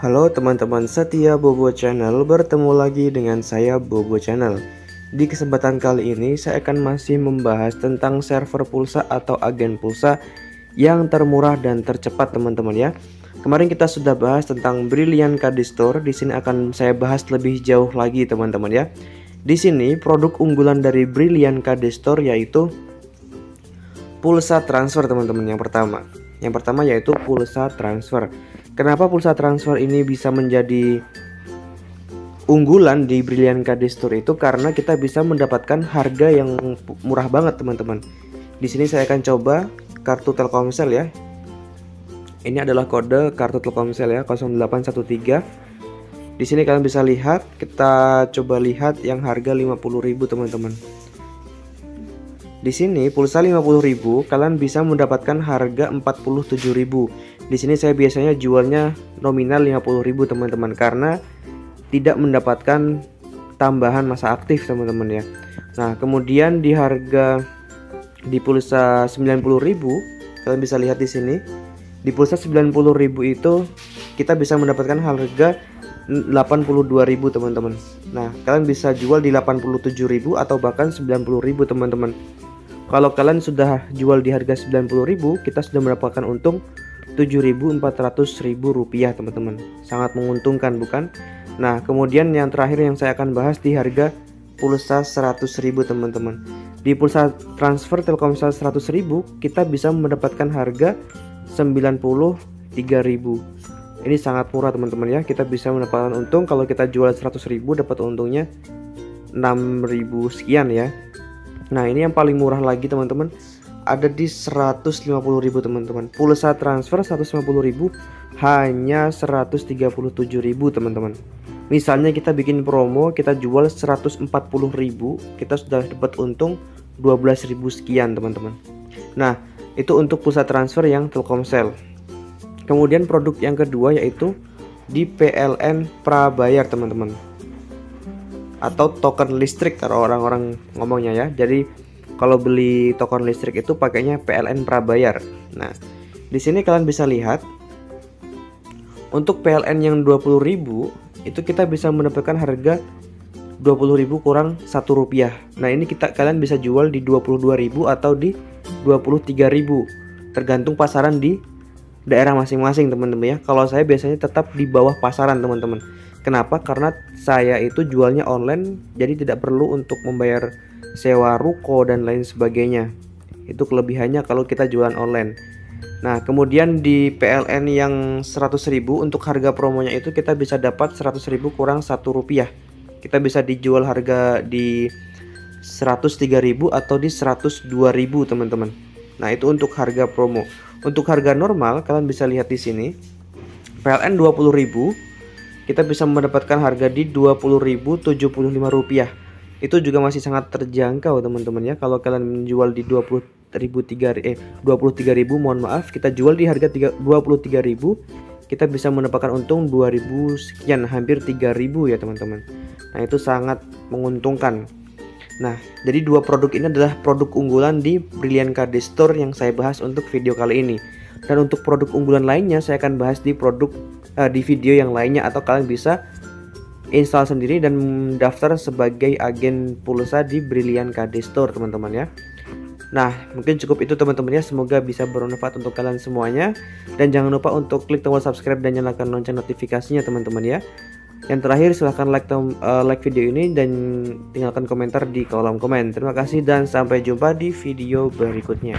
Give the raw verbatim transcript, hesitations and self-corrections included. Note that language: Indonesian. Halo teman-teman setia Bobo channel, bertemu lagi dengan saya Bobo channel. Di kesempatan kali ini saya akan masih membahas tentang server pulsa atau agen pulsa yang termurah dan tercepat teman-teman ya. Kemarin kita sudah bahas tentang Brilliant Card Store, di sini akan saya bahas lebih jauh lagi teman-teman ya. Di sini produk unggulan dari Brilliant Card Store yaitu pulsa transfer teman-teman yang pertama. Yang pertama yaitu pulsa transfer. Kenapa pulsa transfer ini bisa menjadi unggulan di Brilliant Card Store itu karena kita bisa mendapatkan harga yang murah banget teman-teman. Di sini saya akan coba kartu Telkomsel ya. Ini adalah kode kartu Telkomsel ya, nol delapan satu tiga. Di sini kalian bisa lihat, kita coba lihat yang harga lima puluh ribu teman-teman. Di sini pulsa lima puluh ribu kalian bisa mendapatkan harga empat puluh tujuh ribu. Di sini saya biasanya jualnya nominal lima puluh ribu teman-teman karena tidak mendapatkan tambahan masa aktif teman-teman ya. Nah, kemudian di harga di pulsa sembilan puluh ribu kalian bisa lihat di sini. Di pulsa sembilan puluh ribu itu kita bisa mendapatkan harga delapan puluh dua ribu teman-teman. Nah, kalian bisa jual di delapan puluh tujuh ribu atau bahkan sembilan puluh ribu teman-teman. Kalau kalian sudah jual di harga sembilan puluh ribu, kita sudah mendapatkan untung tujuh ribu empat ratus rupiah teman-teman. Sangat menguntungkan bukan? Nah, kemudian yang terakhir yang saya akan bahas di harga pulsa seratus ribu teman-teman. Di pulsa transfer Telkomsel seratus ribu, kita bisa mendapatkan harga sembilan puluh tiga ribu. Ini sangat murah teman-teman ya. Kita bisa mendapatkan untung kalau kita jual seratus ribu dapat untungnya enam ribu sekian ya. Nah, ini yang paling murah lagi teman-teman, ada di seratus lima puluh ribu teman-teman. Pulsa transfer seratus lima puluh ribu hanya seratus tiga puluh tujuh ribu teman-teman. Misalnya kita bikin promo, kita jual seratus empat puluh ribu, kita sudah dapat untung dua belas ribu sekian teman-teman. Nah, itu untuk pulsa transfer yang Telkomsel. Kemudian produk yang kedua yaitu di P L N Prabayar teman-teman, atau token listrik kalau orang-orang ngomongnya ya. Jadi kalau beli token listrik itu pakainya P L N Prabayar. Nah, di sini kalian bisa lihat untuk P L N yang dua puluh ribu itu kita bisa mendapatkan harga dua puluh ribu kurang satu rupiah. Nah, ini kita kalian bisa jual di dua puluh dua ribu atau di dua puluh tiga ribu tergantung pasaran di daerah masing-masing teman-teman ya. Kalau saya biasanya tetap di bawah pasaran teman-teman. Kenapa? Karena saya itu jualnya online, jadi tidak perlu untuk membayar sewa ruko dan lain sebagainya. Itu kelebihannya kalau kita jualan online. Nah, kemudian di P L N yang seratus ribu untuk harga promonya itu kita bisa dapat seratus ribu kurang satu rupiah. Kita bisa dijual harga di seratus tiga ribu atau di seratus dua ribu teman-teman. Nah, itu untuk harga promo. Untuk harga normal kalian bisa lihat di sini. P L N dua puluh ribu kita bisa mendapatkan harga di dua puluh ribu tujuh puluh lima rupiah. Itu juga masih sangat terjangkau teman-teman ya. Kalau kalian menjual di dua puluh ribu eh dua puluh tiga ribu mohon maaf, kita jual di harga dua puluh tiga ribu, kita bisa mendapatkan untung dua ribu sekian, hampir tiga ribu ya teman-teman. Nah, itu sangat menguntungkan. Nah, jadi dua produk ini adalah produk unggulan di Brilliant Card Store yang saya bahas untuk video kali ini. Dan untuk produk unggulan lainnya saya akan bahas di produk di video yang lainnya, atau kalian bisa install sendiri dan mendaftar sebagai agen pulsa di Brilliant Card Store teman-teman ya. Nah, mungkin cukup itu teman-teman ya, semoga bisa bermanfaat untuk kalian semuanya, dan jangan lupa untuk klik tombol subscribe dan nyalakan lonceng notifikasinya teman-teman ya. Yang terakhir, silahkan like, uh, like video ini dan tinggalkan komentar di kolom komen. Terima kasih dan sampai jumpa di video berikutnya.